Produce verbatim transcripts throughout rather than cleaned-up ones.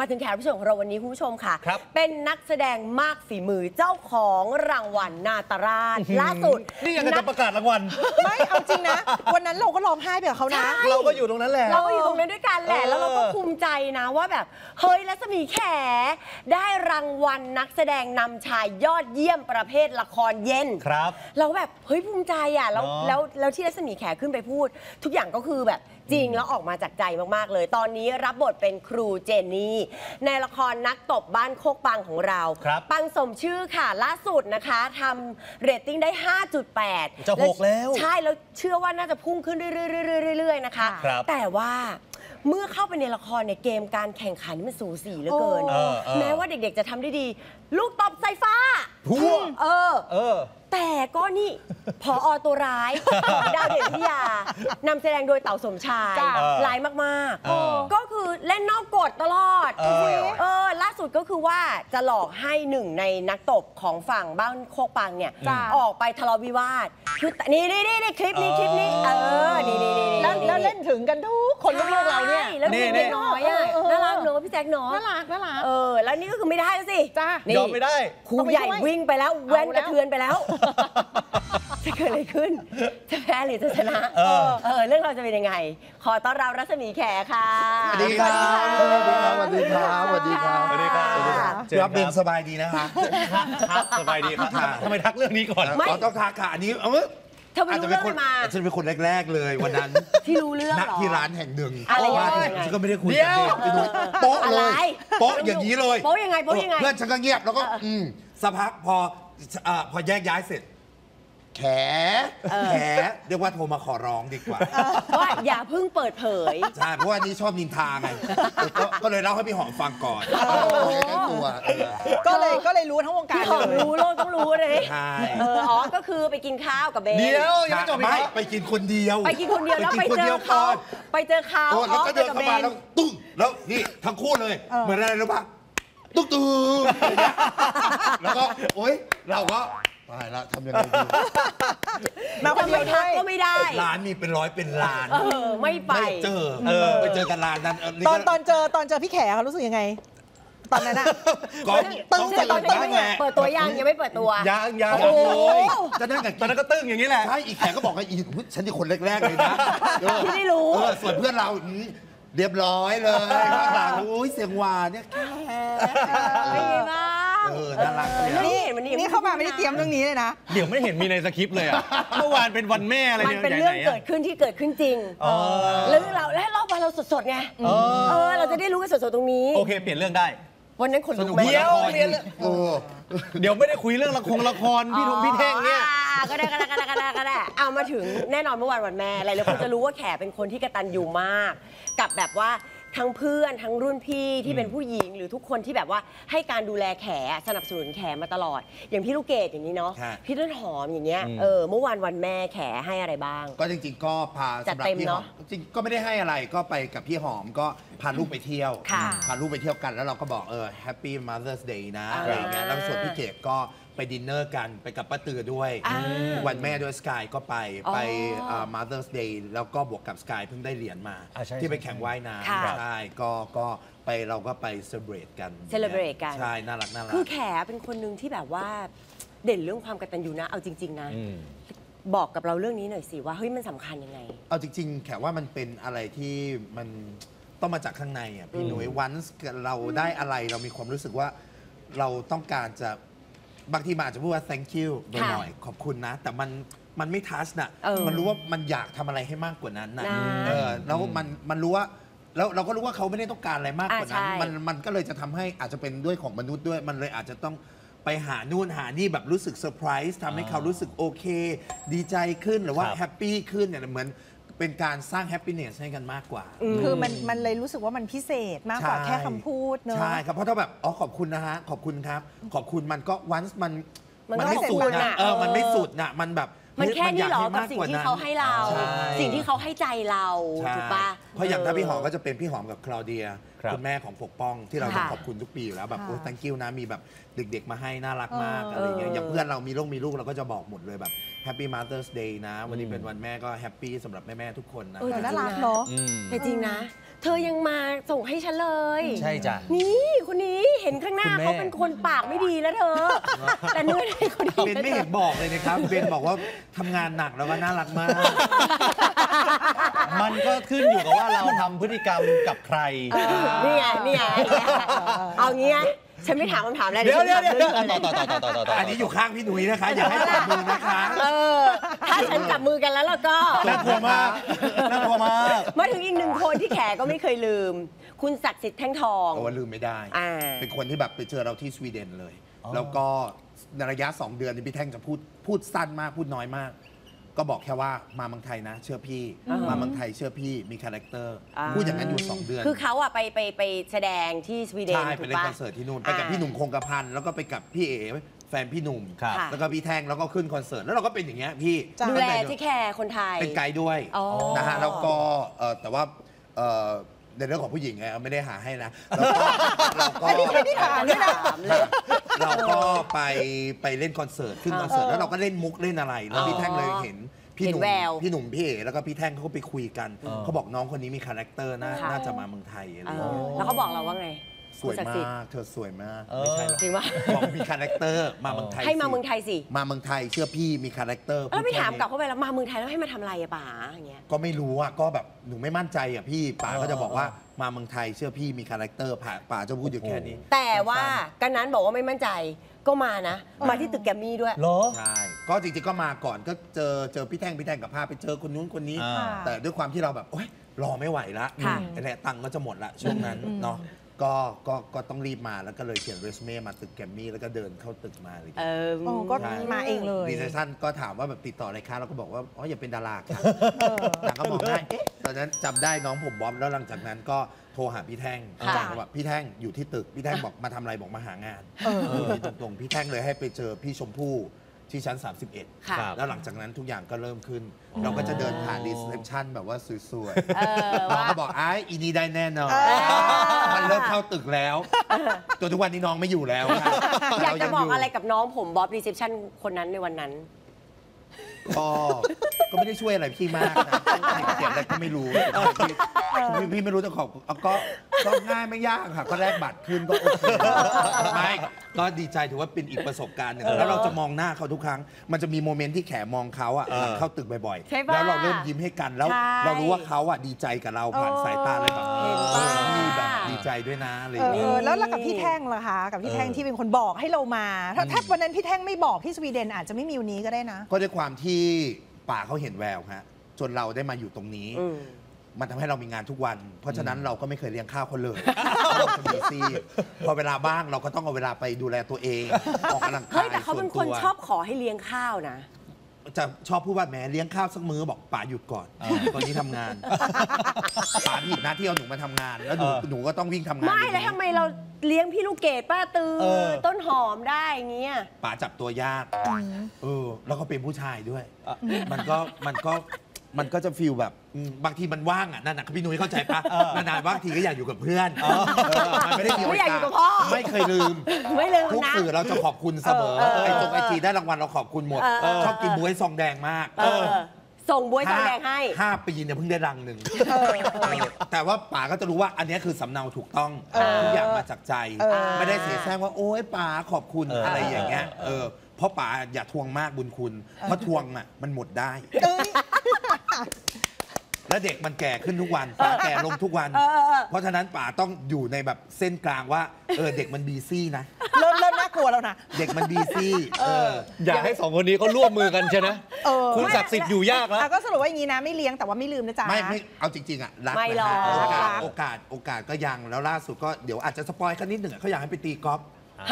มาถึงแขกผู้ชมของเราวันนี้คุณผู้ชมค่ะเป็นนักแสดงมากฝีมือเจ้าของรางวัลนาตราชล่าสุดนี่ยังจะประกาศรางวัลไม่เอาจริงนะวันนั้นเราก็ร้องไห้แบบเขานะเราก็อยู่ตรงนั้นแหละเราก็อยู่ตรงนั้นด้วยกันแหละแล้วเราก็ภูมิใจนะว่าแบบเฮ้ยรัศมีแขได้รางวัลนักแสดงนำชายยอดเยี่ยมประเภทละครเย็นครับเราแบบเฮ้ยภูมิใจอ่ะแล้วแล้วแล้วที่รัศมีแขขึ้นไปพูดทุกอย่างก็คือแบบจริงแล้วออกมาจากใจมากๆเลยตอนนี้รับบทเป็นครูเจนนี่ในละครนักตบบ้านโคกปังของเราปังสมชื่อค่ะล่าสุดนะคะทำเรตติ้งได้ ห้าจุดแปด จะหกแล้วใช่แล้วเชื่อว่าน่าจะพุ่งขึ้นเรื่อยๆนะคะแต่ว่าเมื่อเข้าไปในละครในเกมการแข่งขันมันสูสีเหลือเกินแม้ว่าเด็กๆจะทำได้ดีลูกตบสายฟ้าเออเออแต่ก็นี่ผอ.ตัวร้ายดาวเด่นพิยานำแสดงโดยเต๋าสมชายร้ายมากๆก็คือเล่นนอกกฎตลอดเออล่าสุดก็คือว่าจะหลอกให้หนึ่งในนักตบของฝั่งบ้านโคกปังเนี่ยออกไปทะเลาะวิวาทคือนี่นี่นี่คลิปนี้คลิปนี้เออนี่นี่แล้วเล่นถึงกันทุกคนลูกเราเนี่ยแล้วเด็กน้อยอ่ะน่ารักเนอะพี่แจ็คเนอะน่ารักน่ารักเออแล้วนี่ก็คือไม่ได้สิจ้ายอมไม่ได้ครูใหญ่วิ่งไปแล้วแว่นกระเทือนไปแล้วจะเกิดอะไรขึ้นจะแพ้หรือจะชนะเออเออเรื่องเราจะเป็นยังไงขอต้อนรับรัศมีแขค่ะสวัสดีครับสวัสดีครับสวัสดีครับสวัสดีครับสวัสดีครับเจอกันสบายดีนะคะครับสบายดีครับทำไมทักเรื่องนี้ก่อนเราต้องทักค่ะอันนี้เออเธอไม่รู้เรื่องมาฉันเป็นคนแรกๆเลยวันนั้นที่รู้เรื่องหรอที่ร้านแห่งหนึ่งอะไรอย่างเงี้ยฉันก็ไม่ได้คุยกันเลยโป๊ะเลยโป๊ะอย่างนี้เลยโป๊ะยังไงโป๊ะยังไงเพื่อนฉันก็เงียบแล้วก็อืมสักพักพอพอแยกย้ายเสร็จแขแขเรียกว่าโทรมาขอร้องดีกว่าว่าอย่าเพิ่งเปิดเผยใช่เพราะว่านี่ชอบนินทาไงก็เลยเล่าให้พี่หอมฟังก่อนก็เลยก็เลยรู้ทั้งวงการพี่หอมรู้โลกต้องรู้เลยอ๋อก็คือไปกินข้าวกับเบนเดี๋ยวยังไม่จบอีกไปกินคนเดียวไปกินคนเดียวแล้วไปเจอเขาไปเจอเขาแล้วก็เดินเข้ามาแล้วตุ้งแล้วนี่ทั้งคู่เลยเหมือนอะไรรู้ป่ะตุ๊กตูแล้วก็โอ๊ยเราก็ตายละทำยังไงดีมาคนเดียวทักก็ไม่ได้ร้านมีเป็นร้อยเป็นร้านไม่ไปเจอไปเจอกันร้านนั้นตอนตอนเจอตอนเจอพี่แขเขารู้สึกยังไงตอนนั้นอะตึ้งตอนตึ้งเปิดตัวยังยังไม่เปิดตัวยังยังโอ้ยจะนั่งกันตอนนั้นก็ตึ้งอย่างนี้แหละใช่อีแขก็บอกว่าอีฉันที่คนแรกๆเลยนะที่ไม่รู้ส่วนเพื่อนเราเรียบร้อยเลยข้างหลังอุ้ยเสียงหวานเนี่ยแค่ไงบ้างน่ารักนี่นี่เข้ามาไม่ได้เตรียมเรื่องนี้เลยนะเดี๋ยวไม่เห็นมีในสคริปต์เลยอ่ะเมื่อวานเป็นวันแม่อะไรเนี่ยมันเป็นเรื่องเกิดขึ้นที่เกิดขึ้นจริงแล้วเราแล้วรอบวันเราสดๆไงเออเราจะได้รู้กันสดๆตรงนี้โอเคเปลี่ยนเรื่องได้วันนั้นคนเดียวเรียนเดี๋ยวไม่ได้คุยเรื่องละครละครพี่ทงพี่เท่งเนี่ยก็ได้ก็ได้ก็ได้ก็ได้ก็ได้เอามาถึงแน่นอนเมื่อวันวันแม่อะไรแล้วคุณจะรู้ว่าแขเป็นคนที่กตัญญูมากกับแบบว่าทั้งเพื่อนทั้งรุ่นพี่ที่เป็นผู้หญิงหรือทุกคนที่แบบว่าให้การดูแลแขสนับสนุนแขมาตลอดอย่างพี่ลูกเกดอย่างนี้เนาะพี่ต้นหอมอย่างเงี้ยเออเมื่อวันวันแม่แขให้อะไรบ้างก็จริงๆก็พาสำหรับพี่หอมจริงก็ไม่ได้ให้อะไรก็ไปกับพี่หอมก็พาลูกไปเที่ยวพาลูกไปเที่ยวกันแล้วเราก็บอกเออ Happy Mother's Day นะอะไรอย่างเงี้ยแล้วส่วนพี่เกดก็ไปดินเนอร์กันไปกับป้าตือด้วยวันแม่ด้วยสกายก็ไปไป Mother's Day แล้วก็บวกกับสกายเพิ่งได้เหรียญมาที่ไปแข่งว่ายน้ำใช่ก็ก็ไปเราก็ไปเซเลบรตกันเซเลบรตกันใช่น่ารักน่ารักคือแขเป็นคนหนึ่งที่แบบว่าเด่นเรื่องความกตัญญูนะเอาจริงๆนะบอกกับเราเรื่องนี้หน่อยสิว่าเฮ้ยมันสำคัญยังไงเอาจริงๆแขว่ามันเป็นอะไรที่มันต้องมาจากข้างในอ่ะพี่หนุ่ยวันเราได้อะไรเรามีความรู้สึกว่าเราต้องการจะบางทีอาจจะพูดว่า thank you หน่อยขอบคุณนะแต่มันมันไม่ทัชนะมันรู้ว่ามันอยากทำอะไรให้มากกว่านั้นนะแล้วมันมันรู้ว่าแล้วเราก็รู้ว่าเขาไม่ได้ต้องการอะไรมากกว่านั้นมันมันก็เลยจะทำให้อาจจะเป็นด้วยของมนุษย์ด้วยมันเลยอาจจะต้องไปหานู่นหานี่แบบรู้สึกเซอร์ไพรส์ทำให้เขารู้สึกโอเคดีใจขึ้นหรือว่าแฮปปี้ขึ้นเนี่ยเหมือนเป็นการสร้างแฮปปี้เนสให้กันมากกว่าคือมันมันเลยรู้สึกว่ามันพิเศษมากกว่าแค่คำพูดเนอะใช่ครับเพราะถ้าแบบอ๋อขอบคุณนะฮะขอบคุณครับขอบคุณมันก็วันมันมันไม่สุดนะเออมันไม่สุดนะมันแบบมันแค่นี้หรอกับสิ่งที่เขาให้เราสิ่งที่เขาให้ใจเราถูกปะเพราะอย่างถ้าพี่หอมก็จะเป็นพี่หอมกับคลาวเดียคุณแม่ของปกป้องที่เราขอบคุณทุกปีอยู่แล้วแบบโอ้ thank you นะมีแบบเด็กๆมาให้น่ารักมากอะไรอย่างเงี้ยอย่างเพื่อนเรามีลูกมีลูกเราก็จะบอกหมดเลยแบบ Happy Mother's Day นะวันนี้เป็นวันแม่ก็แฮปปี้สำหรับแม่ๆทุกคนนะน่ารักเนาะแต่จริงนะ เธอยังมาส่งให้ฉันเลยใช่จ้ะนี่คนนี้เห็นข้างหน้าเขาเป็นคนปากไม่ดีแล้วเธอแต่เนื้อในคนนี้เบนไม่เห็นบอกเลยนะครับเบนบอกว่าทำงานหนักแล้วก็น่ารักมากมันก็ขึ้นอยู่กับว่าเราทำพฤติกรรมกับใครนี่ไงนี่ไงเอาเงี้ยฉันไม่ถามคำถามอะไรเดี๋ยวเดี๋ยวเดี๋ยวต่อต่อต่อต่อต่อต่ออันนี้อยู่ข้างพี่หนุ่ยนะคะอย่าให้จับมือนะคะเออถ้าฉันจับมือกันแล้วเราก็น่ากลัวมากน่ากลัวมากมาถึงอีกหนึ่งคนที่แขกก็ไม่เคยลืมคุณศักดิ์สิทธิ์แท่งทองโอ้ลืมไม่ได้เป็นคนที่แบบไปเจอเราที่สวีเดนเลยแล้วก็ในระยะสองเดือนที่พี่แท่งจะพูดพูดสั้นมากพูดน้อยมากก็บอกแค่ว่ามาเมืองไทยนะเชื่อพี่มาเมืองไทยเชื่อพี่มีคาแรคเตอร์พูดอย่างนั้นอยู่สองเดือนคือเขาอะไปไปไปแสดงที่สวีเดนใช่ไปเล่นคอนเสิร์ตที่นู่นไปกับพี่หนุ่มคงกระพันแล้วก็ไปกับพี่เอ๋แฟนพี่หนุ่มแล้วก็พี่แท่งแล้วก็ขึ้นคอนเสิร์ตแล้วเราก็เป็นอย่างเงี้ยพี่ดูแลที่แคร์คนไทยเป็นไกด์ด้วยนะฮะแล้วก็แต่ว่าในเรื่องของผู้หญิงไงไม่ได้หาให้นะเราก็ไม่ได้หาเลยเราก็ไปไปเล่นคอนเสิร์ตขึ้นคอนเสิร์ตแล้วเราก็เล่นมุกเล่นอะไรแล้วพี่แท่งเลยเห็นพี่หนุ่มพี่หนุ่มพี่เอ๋แล้วก็พี่แท่งเขาก็ไปคุยกันเขาบอกน้องคนนี้มีคาแรคเตอร์น่าจะมาเมืองไทยอะไรแล้วเขาบอกเราว่าไงสวยมากเธอสวยมากไม่ใช่หรอกจริงว่าบอกมีคาแรคเตอร์มาเมืองไทยให้มาเมืองไทยสิมาเมืองไทยเชื่อพี่มีคาแรคเตอร์แล้วไม่ถามกลับเข้าไปแล้วมาเมืองไทยแล้วให้มาทำอะไรอะป๋าอย่างเงี้ยก็ไม่รู้อะก็แบบหนูไม่มั่นใจอะพี่ป๋าก็จะบอกว่ามาเมืองไทยเชื่อพี่มีคาแรคเตอร์ป๋าจะพูดอยู่แค่นี้แต่ว่ากันนั้นบอกว่าไม่มั่นใจก็มานะมาที่ตึกแกรมมี่ด้วยเหรอใช่ก็จริงๆก็มาก่อนก็เจอเจอพี่แท่งพี่แท่งกับพาไปเจอคนนู้นคนนี้แต่ด้วยความที่เราแบบโอ๊ยรอไม่ไหวละแหละตังค์ก็จะหมดละช่วงนั้นเนาะก็ก็ก็ต้องรีบมาแล้วก็เลยเขียนเรซูเม่มาตึกแกรมมี่แล้วก็เดินเข้าตึกมาเลยเออก็มาเองเลยรีเซพชันก็ถามว่าแบบติดต่ออะไรคะเราก็บอกว่าอ๋ออย่าเป็นดาราค่ะนางก็บอกได้ตอนนั้นจำได้น้องผมบ๊อบแล้วหลังจากนั้นก็โทรหาพี่แท่งว่าพี่แท่งอยู่ที่ตึกพี่แท่งบอกมาทำอะไรบอกมาหางานตรงๆพี่แท่งเลยให้ไปเจอพี่ชมพู่ที่ชั้นสามสิบเอ็ดแล้วหลังจากนั้นทุกอย่างก็เริ่มขึ้นเราก็จะเดินผ่านรีเซพชันแบบว่าสวยๆน้องก็บอกไอ้อีนี่ได้แน่นอนมันเริ่มเข้าตึกแล้วจนทุกวันนี้น้องไม่อยู่แล้วอยากจะบอกอะไรกับน้องผมบ๊อบรีเซพชันคนนั้นในวันนั้นก็ก็ไม่ได้ช่วยอะไรพี่มากนะเขียนอะไรก็ไม่รู้พี่ไม่รู้จะขอบก็ก็ง่ายไม่ยากค่ะก็แลกบัตรคืนก็โอเคไม่ก็ดีใจถือว่าเป็นอีกประสบการณ์หนึ่งแล้วเราจะมองหน้าเขาทุกครั้งมันจะมีโมเมนต์ที่แขมองเขาอ่ะเข้าตึกบ่อยๆแล้วเราเริ่มยิ้มให้กันแล้วเรารู้ว่าเขาอ่ะดีใจกับเราผ่านสายตาอะไรแบบนี้แบบดีใจด้วยนะอะไรอย่างเงี้ยแล้วกับพี่แท่งล่ะคะกับพี่แท่งที่เป็นคนบอกให้เรามาถ้าวันนั้นพี่แท่งไม่บอกพี่สวีเดนอาจจะไม่มีวันนี้ก็ได้นะก็ด้วยความที่ป่าเขาเห็นแววฮะจนเราได้มาอยู่ตรงนี้มันทำให้เรามีงานทุกวันเพราะฉะนั้นเราก็ไม่เคยเลี้ยงข้าวคนเลยพอเวลาบ้างเราก็ต้องเอาเวลาไปดูแลตัวเองออกกำลังกายเฮ้ยแต่เขาเป็นคนชอบขอให้เลี้ยงข้าวนะจะชอบพูดว่าแม่เลี้ยงข้าวสักมื้อบอกป๋าหยุดก่อนตอนนี้ทำงานป๋าผิดหน้าที่เอาหนูมาทำงานแล้วหนูหนูก็ต้องวิ่งทำงานไม่แล้วทำไมเราเลี้ยงพี่ลูกเกดป้าตือต้นหอมได้เงี้ยป๋าจับตัวยากเออแล้วก็เป็นผู้ชายด้วยมันก็มันก็มันก็จะฟีลแบบบางทีมันว่างอ่ะนั่นนะพี่นุ้ยเข้าใจปะนานๆว่างทีก็อยากอยู่กับเพื่อนมันไม่ได้มีโอกาสไม่เคยลืมไม่ลืมทุกสื่อเราจะขอบคุณเสมอไอจงไอจีได้รางวัลเราขอบคุณหมดชอบกินบ๊วยซองแดงมากส่งบ๊วยซองแดงให้ห้าปีเนี่ยเพิ่งได้รังหนึ่งแต่ว่าป๋าก็จะรู้ว่าอันนี้คือสำเนาถูกต้องทุกอย่างมาจากใจไม่ได้เสียแซงว่าโอ๊ยป๋าขอบคุณอะไรอย่างเงี้ยเออเพราะป๋าอย่าทวงมากบุญคุณเพราะทวงอ่ะมันหมดได้และเด็กมันแก่ขึ้นทุกวันป๋าแก่ลงทุกวันเพราะฉะนั้นป๋าต้องอยู่ในแบบเส้นกลางว่าเออเด็กมันบีซี่นะเริ่มเริ่มน่ากลัวแล้วนะเด็กมันบีซี่เอออยากให้สองคนนี้เขาร่วมมือกันใช่ไหมคุณศักดิ์สิทธิ์อยู่ยากแล้วก็สรุปว่าอย่างนี้นะไม่เลี้ยงแต่ว่าไม่ลืมนะจ๊ะไม่ไม่เอาจริงๆอ่ะรักนะครับโอกาสโอกาสโอกาสก็ยังแล้วล่าสุดก็เดี๋ยวอาจจะสปอยกันนิดหนึ่งเขาอยากให้ไปตีกอล์ฟ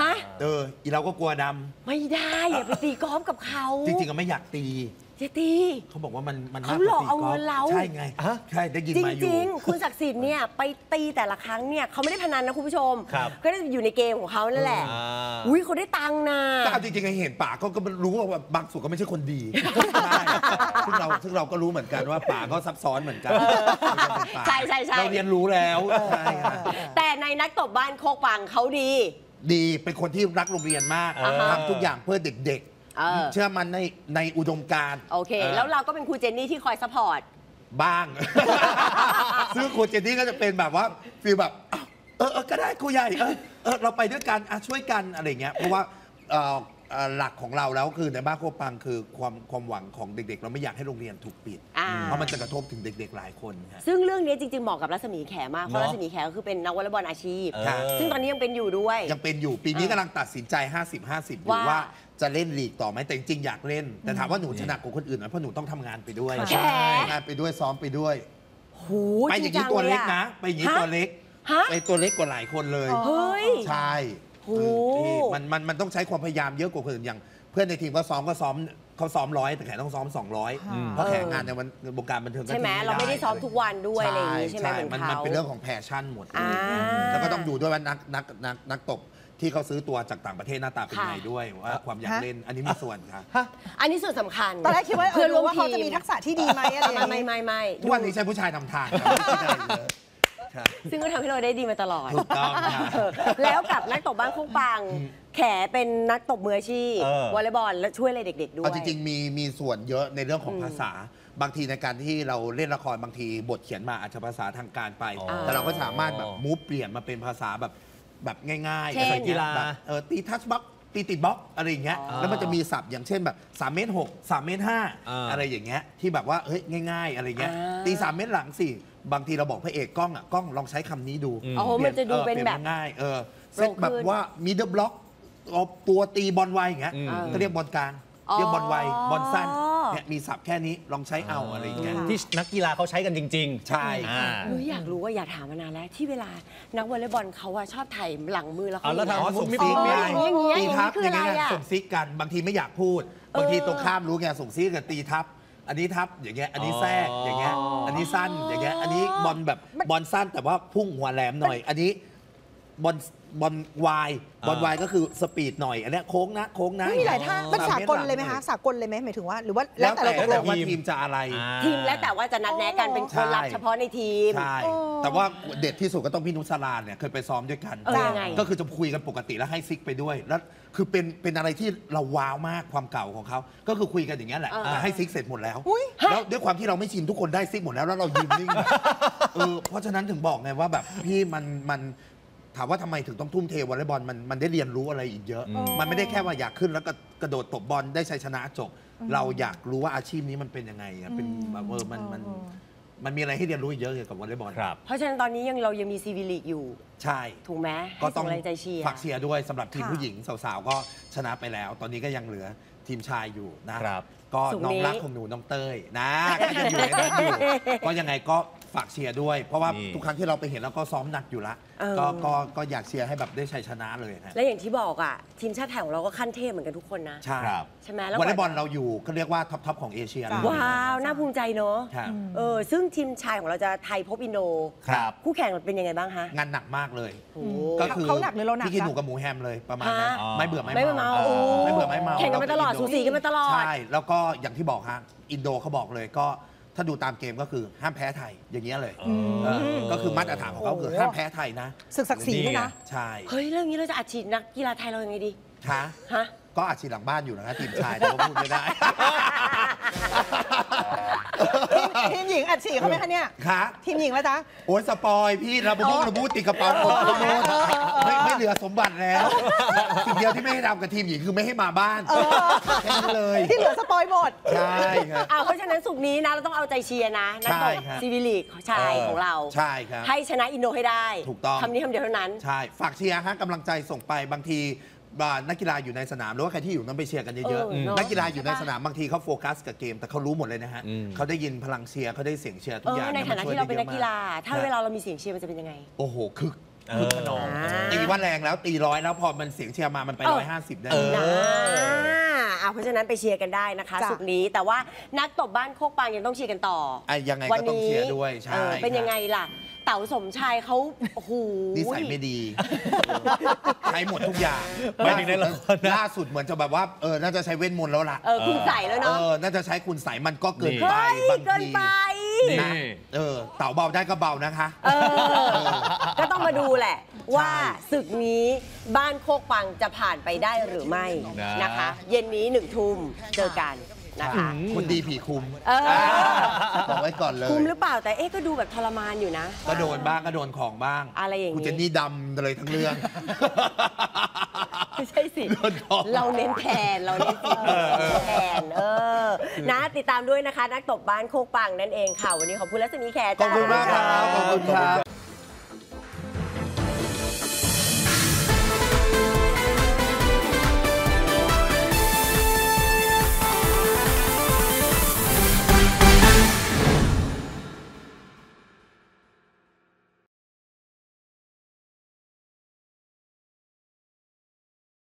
ฮะเอออีเราก็กลัวดำไม่ได้อย่าไปตีกอล์ฟกับเขาจริงๆก็ไม่อยากตีจะตีเขาบอกว่ามันมันเขาหลอกเอาเงินเราใช่ไงใช่ได้ยินมาอยู่จริงๆคุณศักดิ์สิทธิ์เนี่ยไปตีแต่ละครั้งเนี่ยเขาไม่ได้พนันนะคุณผู้ชมก็ได้อยู่ในเกมของเขานั่นแหละอุ้ยเขาได้ตังค์นะแต่เอาจริงๆเห็นป๋าเขาก็รู้ว่าบางส่วนก็ไม่ใช่คนดีใช่ซึ่งเราซึ่งเราก็รู้เหมือนกันว่าป๋าก็ซับซ้อนเหมือนกันใช่ใช่ใช่เราเรียนรู้แล้วใช่แต่ในนักตบบ้านโคกปังเขาดีดีเป็นคนที่รักโรงเรียนมากทำทุกอย่างเพื่อเด็กๆเชื่อมันในในอุดมการณ์โอเคแล้วเราก็เป็นครูเจนนี่ที่คอยซัพพอร์ต บ้างซึ่งคนเจนนี่ก็จะเป็นแบบว่าฟีลแบบเออก็ได้ครูใหญ่เออเราไปด้วยกันช่วยกันอะไรเงี้ยเพราะว่าหลักของเราแล้วคือในบ้านโคปังคือความความหวังของเด็กๆเราไม่อยากให้โรงเรียนถูกปิดเพราะมันจะกระทบถึงเด็กๆหลายคนซึ่งเรื่องนี้จริงๆเหมาะกับรัศมีแขมากเพราะรัศมีแขก็คือเป็นนักวอลเลย์บอลอาชีพซึ่งตอนนี้ยังเป็นอยู่ด้วยยังเป็นอยู่ปีนี้กำลังตัดสินใจ ห้าสิบห้าสิบ อยู่ว่าจะเล่นลีกต่อไหมแต่จริงๆอยากเล่นแต่ถามว่าหนูชนะกว่าคนอื่นไหมเพราะหนูต้องทำงานไปด้วยงานไปด้วยซ้อมไปด้วยไปอย่างนี้ตัวเล็กนะไปอย่างนี้ตัวเล็กไปตัวเล็กกว่าหลายคนเลยใช่มันมันมันต้องใช้ความพยายามเยอะกว่าคนอื่นอย่างเพื่อนในทีมก็ซ้อมก็ซ้อมเขาซ้อมร้อยแต่แขกต้องซ้อมสองร้อยเพราะแขกงานในวันวงการบันเทิงใช่ไหมเราไม่ได้ซ้อมทุกวันด้วยอะไรอย่างนี้ใช่ไหมมันมันเป็นเรื่องของแพชชั่นหมดแล้วก็ต้องดูด้วยว่านักนักนักนักตบที่เขาซื้อตัวจากต่างประเทศหน้าตาเป็นไงด้วยว่าความอยากเล่นอันนี้มีส่วนค่ะอันนี้ส่วนสำคัญตอนแรกคิดว่าเพื่อนร่วมทีมเขาจะมีทักษะที่ดีไหมอะไรไม่ไม่ไม่ทุกวันนี้ใช้ผู้ชายนำทางซึ่งก็ทำให้เราได้ดีมาตลอดถูกต้องแล้วกับนักตบบ้านโคปังแขเป็นนักตบมืออาชีพวอลเลย์บอลและช่วยอะไรเด็กๆด้วยจริงๆมีมีส่วนเยอะในเรื่องของภาษาบางทีในการที่เราเล่นละครบางทีบทเขียนมาอาจจะภาษาทางการไปแต่เราก็สามารถแบบมูฟเปลี่ยนมาเป็นภาษาแบบแบบง่ายๆอะไรกีฬาเออตีทัชบ็อกตีติดบล็อกอะไรอย่างเงี้ยแล้วมันจะมีศัพท์อย่างเช่นแบบสามเมตรหก สามเมตรห้าอะไรอย่างเงี้ยที่แบบว่าเฮ้ยง่ายๆอะไรเงี้ยตีสามเมตรหลังสี่บางทีเราบอกพระเอกกล้องอ่ะกล้องลองใช้คำนี้ดูโอ้โหมันจะดูเป็นแบบง่ายเออเซ็ตแบบว่ามิดเดิลบล็อกตัวตีบอลไวอย่างเงี้ยก็เรียกบอลกลางเรียกบอลไวบอลสั้นเนี่ยมีศัพท์แค่นี้ลองใช้เอาอะไรอย่างเงี้ยที่นักกีฬาเขาใช้กันจริงๆใช่หนูอยากรู้ว่าอยากถามมานานแล้วที่เวลานักวอลเลย์บอลเขาอะชอบถ่ายหลังมือแล้วเขาส่งซิกอะไรอย่างเงี้ยตีทับอย่างเงี้ยส่งซิกกันบางทีไม่อยากพูดบางทีตรงข้ามรู้ไงส่งซิกกับตีทับอันนี้ทับอย่างเงี้ยอันนี้แทรกอย่างเงี้ยอันนี้สั้นอย่างเงี้ยอันนี้บอลแบบบอลสั้นแต่ว่าพุ่งหัวแหลมหน่อยอันนี้บอลบอลวายบอลวายก็คือสปีดหน่อยอันนี้โค้งนะโค้งนะมีหลายท่ามันสากลเลยไหมคะสากลเลยไหมหมายถึงว่าหรือว่าแล้วแต่เราว่าทีมจะอะไรทีมแล้วแต่ว่าจะนัดแนะกันเป็นคนรับเฉพาะในทีมใช่แต่ว่าเด็ดที่สุดก็ต้องพี่นุชลาเนี่ยเคยไปซ้อมด้วยกันก็คือจะคุยกันปกติแล้วให้ซิกไปด้วยแล้วคือเป็นเป็นอะไรที่เราว้าวมากความเก่าของเขาก็คือคุยกันอย่างนี้แหละให้ซิกเสร็จหมดแล้วแล้วด้วยความที่เราไม่ชินทุกคนได้ซิกหมดแล้วแล้วเรายืนนิ่งเออเพราะฉะนั้นถึงบอกไงว่าแบบพี่มันมันถามว่าทำไมถึงต้องทุ่มเทวอลเลย์บอลมันมันได้เรียนรู้อะไรอีกเยอะมันไม่ได้แค่ว่าอยากขึ้นแล้วก็กระโดดตบบอลได้ชัยชนะจบเราอยากรู้ว่าอาชีพนี้มันเป็นยังไงเป็นแบบเออมันมันมันมีอะไรให้เรียนรู้เยอะเกี่ยวกับวอลเลย์บอลครับเพราะฉะนั้นตอนนี้ยังเรายังมีซีวีลีกอยู่ใช่ถูกไหมก็ต้องใจเชียร์ฝากเชียร์ด้วยสำหรับทีมผู้หญิงสาวๆก็ชนะไปแล้วตอนนี้ก็ยังเหลือทีมชายอยู่นะครับก็น้องรักของหนูน้องเต้ยนะก็ยังอยู่ในนั้นอยู่ก็ยังไงก็ฝากเชียร์ด้วยเพราะว่าทุกครั้งที่เราไปเห็นแล้วก็ซ้อมหนักอยู่ละก็ก็ก็อยากเชียร์ให้แบบได้ชัยชนะเลยนะและอย่างที่บอกอ่ะทีมชาติไทยของเราก็ขั้นเทพเหมือนกันทุกคนนะใช่ครับใช่ไหมแล้ววอลเลย์บอลเราอยู่เขาเรียกว่าท็อปท็อปของเอเชียว้าวน่าภูมิใจเนอะเออซึ่งทีมชายของเราจะไทยพบอินโดครับคู่แข่งเป็นยังไงบ้างคะงานหนักมากเลยก็คือเขาหนักเลยเราหนักพี่กินหมูกับหมูแฮมเลยประมาณนั้นไม่เบื่อไม่เมาไม่เบื่อไม่เมาแข่งกันมาตลอดสูสีกันมาตลอดใช่แล้วก็อย่างที่บอกฮะอินโดเขาบอกเลยก็ถ้าดูตามเกมก็คือห้ามแพ้ไทยอย่างเงี้ยเลยก็คือมาตรฐานของเขาคือห้ามแพ้ไทยนะศึกศักดิ์ศรีด้วยนะใช่เฮ้ยเรื่องนี้เราจะอัดฉีดนักกีฬาไทยเรายังไงดีฮะฮะก็อัดฉีดหลังบ้านอยู่นะคะทีมชายแต่ว่าพูดไม่ได้ทีมหญิงอัดฉีดเขาไหมคะเนี่ยคะทีมหญิงแล้วจ้ะโอ้ยสปอยพี่เราไปพูดเราพูดติดกระเป๋าไม่ไม่เหลือสมบัติแล้วสิ่งเดียวที่ไม่ให้ทำกับทีมหญิงคือไม่ให้มาบ้านแค่นั้นเลยที่เหลือสปอยหมดใช่ครับเพราะฉะนั้นสุกนี้นะเราต้องเอาใจเชียร์นะนักตบซีวีลีกชายของเราใช่ครับให้ชนะอินโดให้ได้ถูกต้องคำนี้คำเดียวเท่านั้นใช่ฝากเชียร์ฮะกำลังใจส่งไปบางทีนักกีฬาอยู่ในสนามหรือว่าใครที่อยู่นั้นไปเชียร์กันเยอะๆนักกีฬาอยู่ในสนามบางทีเขาโฟกัสกับเกมแต่เขารู้หมดเลยนะฮะเขาได้ยินพลังเชียร์เขาได้เสียงเชียร์ทุกอย่างในฐานะที่เราเป็นนักกีฬาถ้าเวลาเรามีเสียงเชียร์มันจะเป็นยังไงโอ้โหคึกคึกขนองตีว่าแรงแล้วตีร้อยแล้วพอมันเสียงเชียร์มามันไปร้อยห้าสิบได้เพราะฉะนั้นไปเชียร์กันได้นะคะสุดนี้แต่ว่านักตบบ้านโคกปังยังต้องเชียร์กันต่อยังไงก็ต้องเชียร์ด้วยใช่เป็นยังไงล่ะเต๋าสมชายเขาโอ้โหนิสัยไม่ดีใช้หมดทุกอย่างไม่ถึงในละครล่าสุดเหมือนจะแบบว่าเออน่าจะใช้เวทมนต์แล้วล่ะเออคุณใส่แล้วเนาะเออน่าจะใช้คุณใส่มันก็เกินไปบางทีนะเออเต๋าเบาได้ก็เบานะคะเออก็ต้องมาดูแหละว่าศึกนี้บ้านโคกปังจะผ่านไปได้หรือไม่นะคะเย็นนี้หนึ่งทุ่มเจอกัน นะคะคนดีผีคุมบอกไว้ก่อนเลยคุมหรือเปล่าแต่เอ๊ะก็ดูแบบทรมานอยู่นะก็โดนบ้างก็โดนของบ้างอะไรอย่างนี้คุณเจนนี่ดำเลยทั้งเรื่องไม่ใช่สิเราเน้นแทนเราเน้นแทนเออนะติดตามด้วยนะคะนักตบบ้านโคกปังนั่นเองค่ะวันนี้ขอบคุณรัศมีแขกขอบคุณมากครับขอบคุณครับ